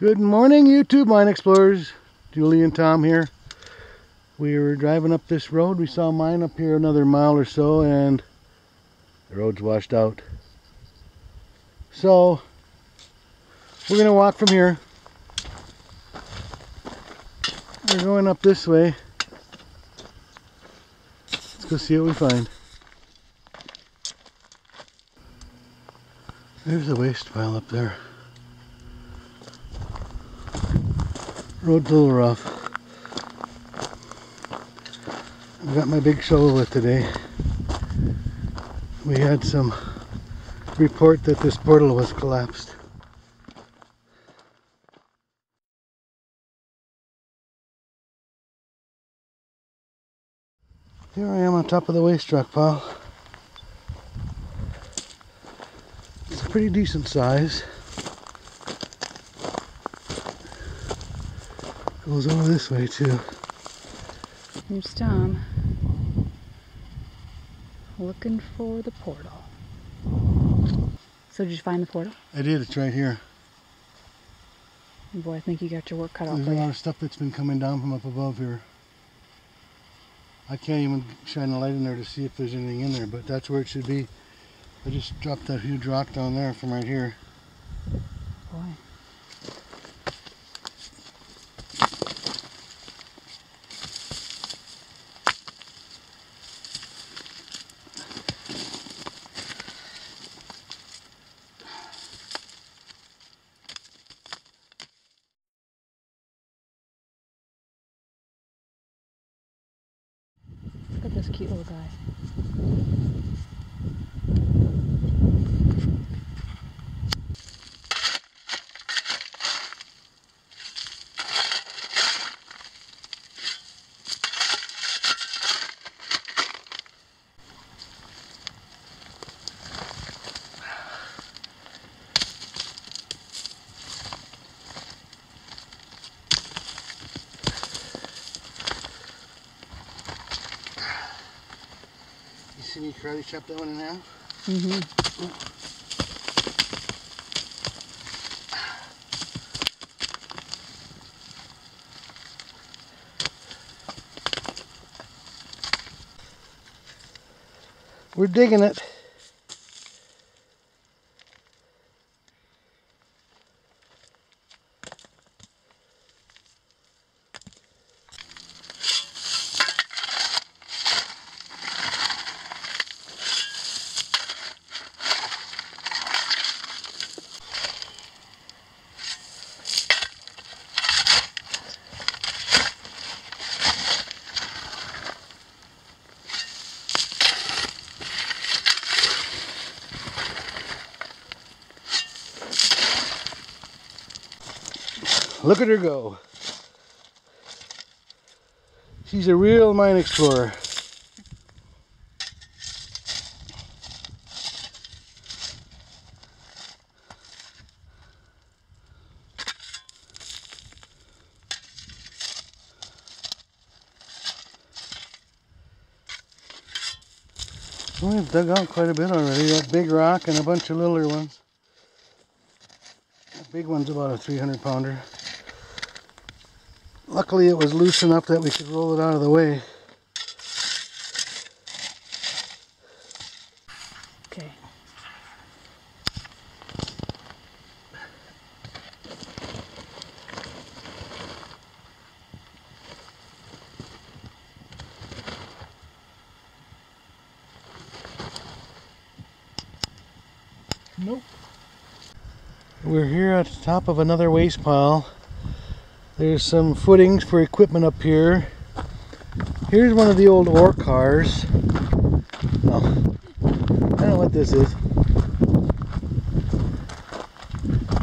Good morning, YouTube Mine Explorers. Julie and Tom here. We were driving up this road. We saw mine up here another mile or so, and the road's washed out. So we're gonna walk from here. We're going up this way. Let's go see what we find. There's a waste pile up there. Road's a little rough. I've got my big shovel with today. We had some report that this portal was collapsed. Here I am on top of the waste rock pile. It's a pretty decent size. Goes over this way too. Here's Tom looking for the portal. So did you find the portal? I did. It's right here. Boy, I think you got your work cut out. There's a lot of stuff that's been coming down from up above here. I can't even shine a light in there to see if there's anything in there, but that's where it should be. I just dropped that huge rock down there from right here. Boy. Look at this cute little guy. Can you karate chop that one in half? Mm-hmm. Yeah. We're digging it. Look at her go. She's a real mine explorer. Well, we've dug out quite a bit already. That big rock and a bunch of littler ones. That big one's about a 300 pounder. Luckily it was loose enough that we could roll it out of the way. Okay. Nope. We're here at the top of another waste pile. There's some footings for equipment up here. Here's one of the old ore cars. Oh, I don't know what this is.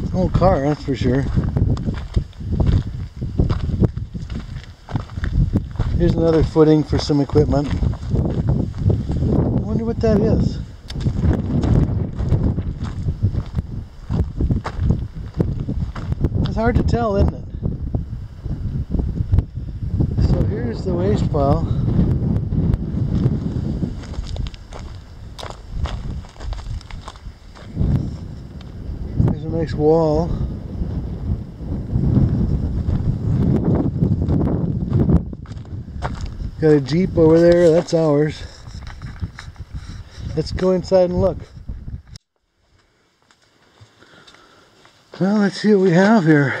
It's an old car, that's for sure. Here's another footing for some equipment. I wonder what that is. It's hard to tell, isn't it? Here's the waste pile. There's a nice wall. Got a Jeep over there, that's ours. Let's go inside and look. Well, let's see what we have here.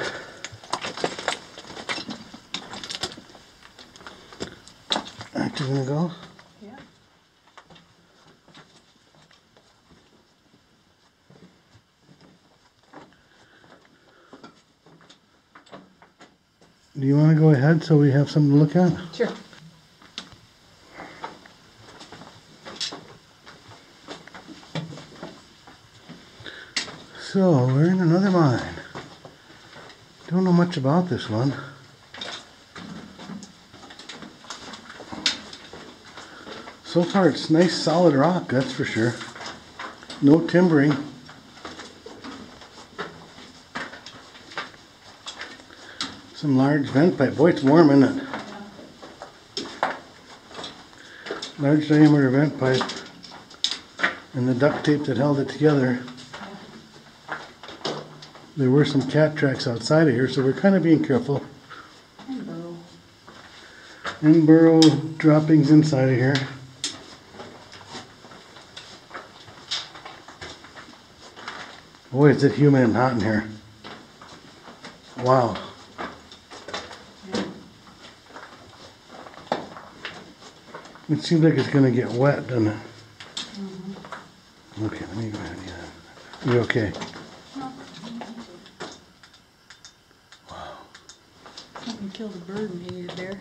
Aren't you gonna go? Yeah. Do you want to go ahead so we have something to look at? Sure. So, we're in another mine. Don't know much about this one. So far it's nice solid rock, that's for sure. No timbering. Some large vent pipe. Boy, it's warm, isn't it? Large diameter vent pipe. And the duct tape that held it together. There were some cat tracks outside of here, so we're kind of being careful. And burrow. And burrow droppings inside of here. Boy, is it humid and hot in here. Wow. Yeah. It seems like it's going to get wet, doesn't it? Mm-hmm. Okay, let me go ahead and get that. You okay? Killed a bird and ate it there.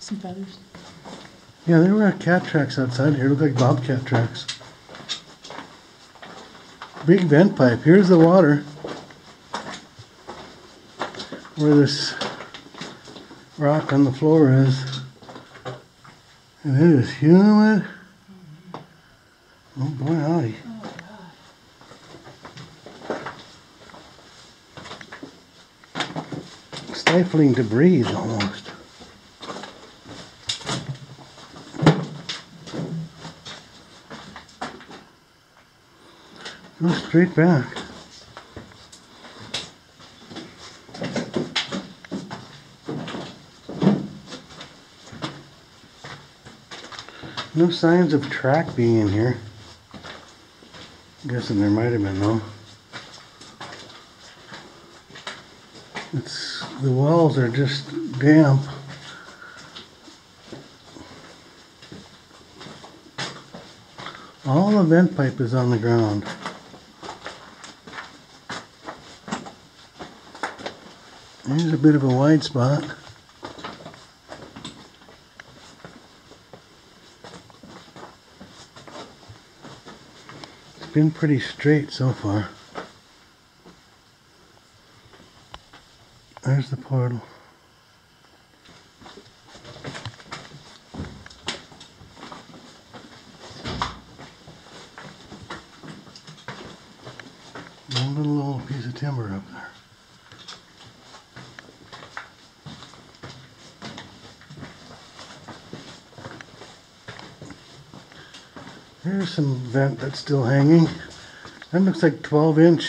Some feathers. Yeah, there were cat tracks outside here. Looked like bobcat tracks. Big vent pipe. Here's the water where this rock on the floor is. And it is humid. Mm-hmm. Oh boy, howdy. Oh. Stifling to breathe almost. Go straight back. No signs of track being in here. I'm guessing there might have been though. It's, the walls are just damp. All the vent pipe is on the ground. There's a bit of a wide spot. It's been pretty straight so far. There's the portal. One little old piece of timber up there. Here's some vent that's still hanging. That looks like 12-inch.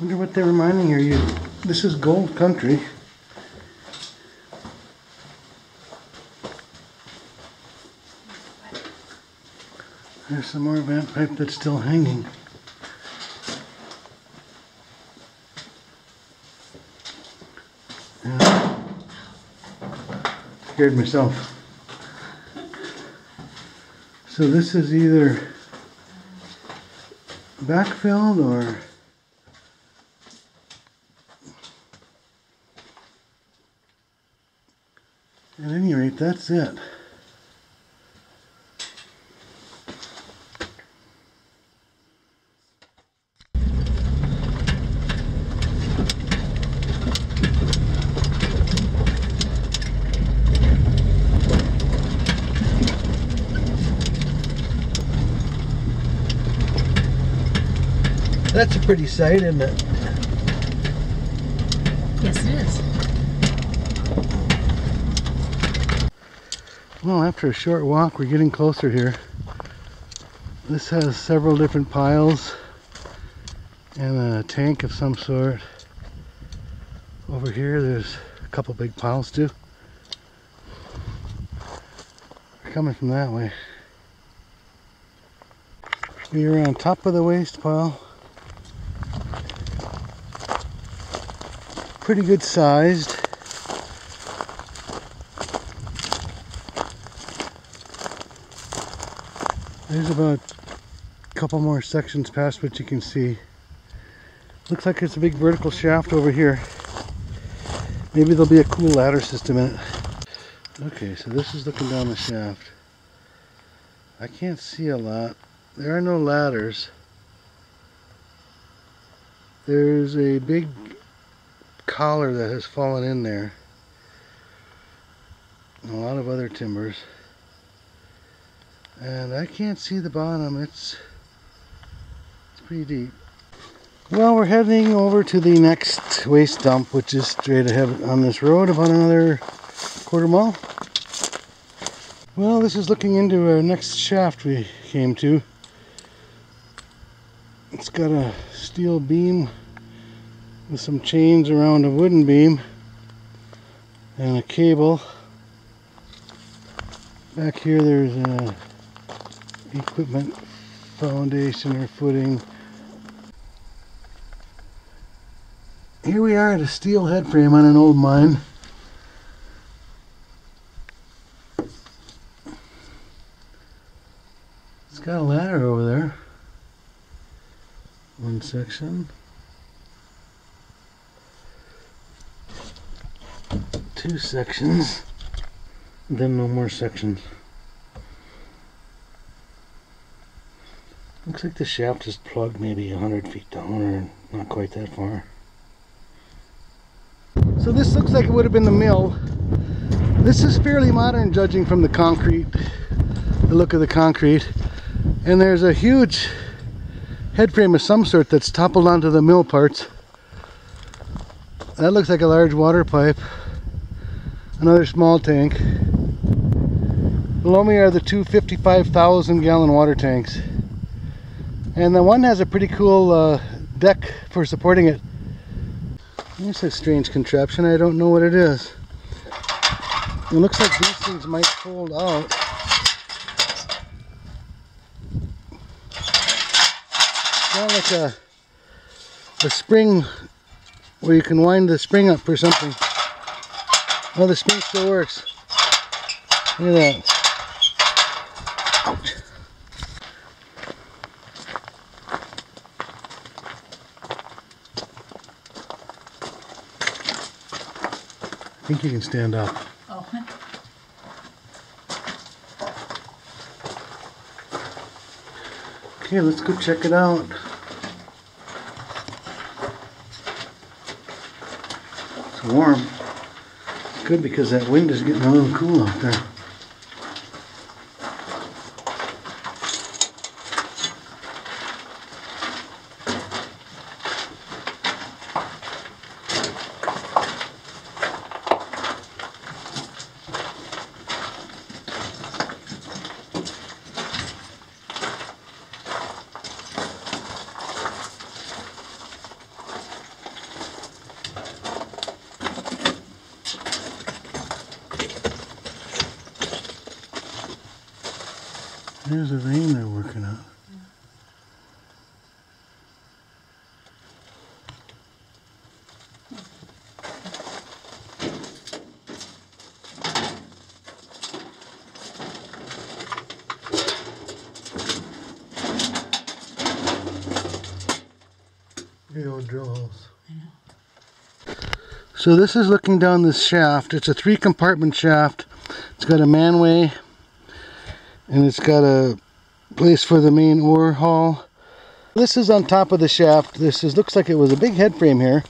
Wonder what they were mining here. This is gold country. There's some more vent pipe that's still hanging. Yeah. Scared myself. So this is either backfilled or at any rate, that's it. That's a pretty sight, isn't it? Yes, it is. Well, after a short walk, we're getting closer here. This has several different piles and a tank of some sort. Over here, there's a couple big piles too. We're coming from that way. We are on top of the waste pile. Pretty good sized. There's about a couple more sections past which you can see. Looks like it's a big vertical shaft over here. Maybe there'll be a cool ladder system in it. Okay, so this is looking down the shaft. I can't see a lot. There are no ladders. There's a big collar that has fallen in there. And a lot of other timbers. And I can't see the bottom. It's pretty deep. Well, we're heading over to the next waste dump, which is straight ahead on this road about another quarter mile. Well, this is looking into our next shaft we came to. It's got a steel beam with some chains around a wooden beam and a cable. Back here there's a equipment foundation or footing. Here we are at a steel head frame on an old mine. It's got a ladder over there. One section. Two sections. Then no more sections. Looks like the shaft is plugged maybe 100 feet down or not quite that far. So this looks like it would have been the mill. This is fairly modern judging from the concrete, the look of the concrete. And there's a huge head frame of some sort that's toppled onto the mill parts. That looks like a large water pipe. Another small tank. Below me are the two 55,000 gallon water tanks. And the one has a pretty cool deck for supporting it. It's a strange contraption. I don't know what it is. It looks like these things might fold out. Kind of like a spring where you can wind the spring up or something. Oh, the spring still works. Look at that. Ouch. I think you can stand up. Oh. Okay, let's go check it out. It's warm. It's good because that wind is getting a little cool out there. There's a vein they're working on. Big old drill holes. So this is looking down this shaft. It's a 3-compartment shaft. It's got a manway. And it's got a place for the main ore haul. This is on top of the shaft. Looks like it was a big head frame here.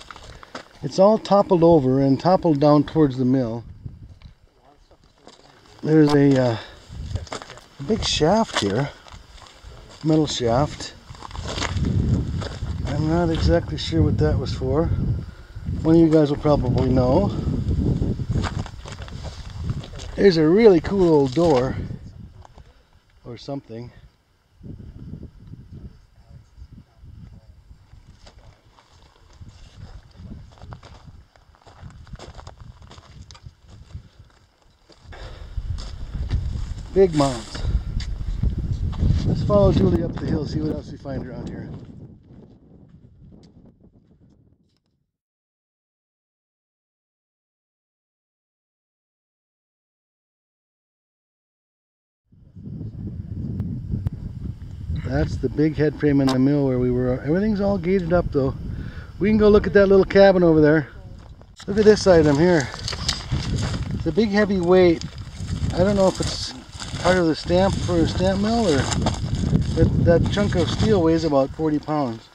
It's all toppled over and toppled down towards the mill. There's a big shaft here, metal shaft. I'm not exactly sure what that was for. One of you guys will probably know. There's a really cool old door or something. Big moms. Let's follow Julie up the hill, see what else we find around here. That's the big head frame in the mill where we were. Everything's all gated up though. We can go look at that little cabin over there. Look at this item here. It's a big heavy weight. I don't know if it's part of the stamp for a stamp mill, or that chunk of steel weighs about 40 pounds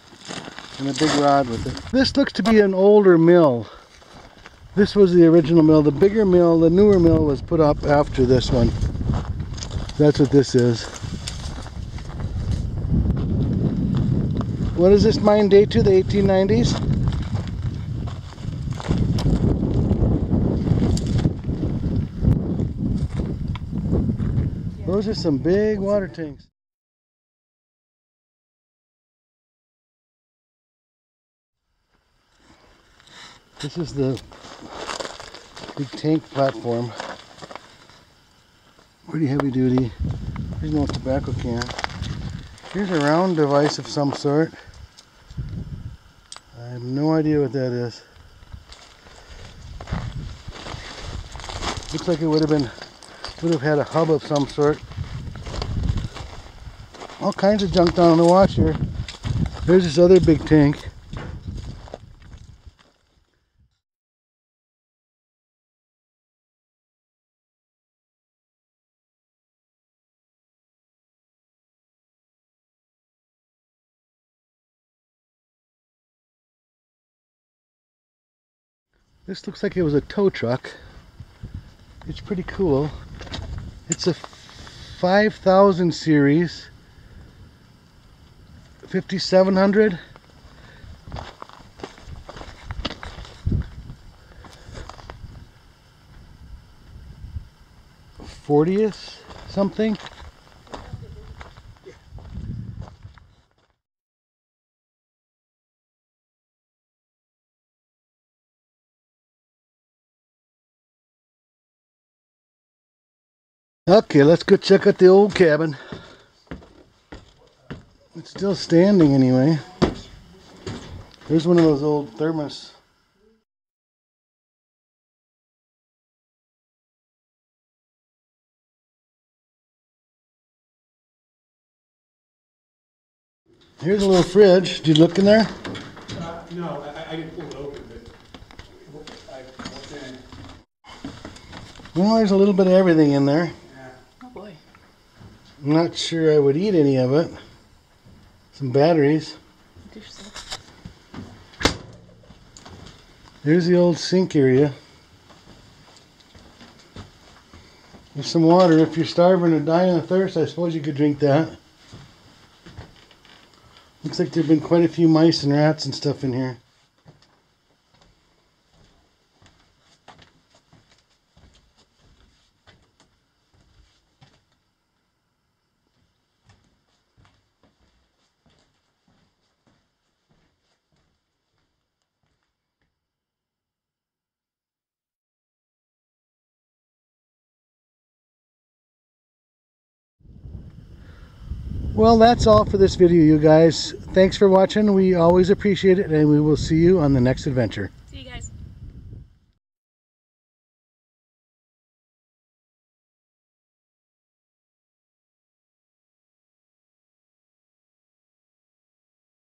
and a big rod with it. This looks to be an older mill. This was the original mill. The bigger mill, the newer mill, was put up after this one. That's what this is. What is this mine date to? The 1890s? Those are some big water tanks. This is the big tank platform. Pretty heavy duty. There's no tobacco can. Here's a round device of some sort. I have no idea what that is. Looks like it would have had a hub of some sort. All kinds of junk down on the wash here. There's this other big tank. This looks like it was a tow truck. It's pretty cool. It's a 5000 series, 5700. Fortieth something. Okay, let's go check out the old cabin. It's still standing anyway. There's one of those old thermos. Here's a little fridge. Did you look in there? No, I didn't pull it open, but I looked in. Well, there's a little bit of everything in there. I'm not sure I would eat any of it. Some batteries. There's the old sink area. There's some water. If you're starving or dying of thirst, I suppose you could drink that. Looks like there have been quite a few mice and rats and stuff in here. Well, that's all for this video, you guys. Thanks for watching. We always appreciate it, and we will see you on the next adventure.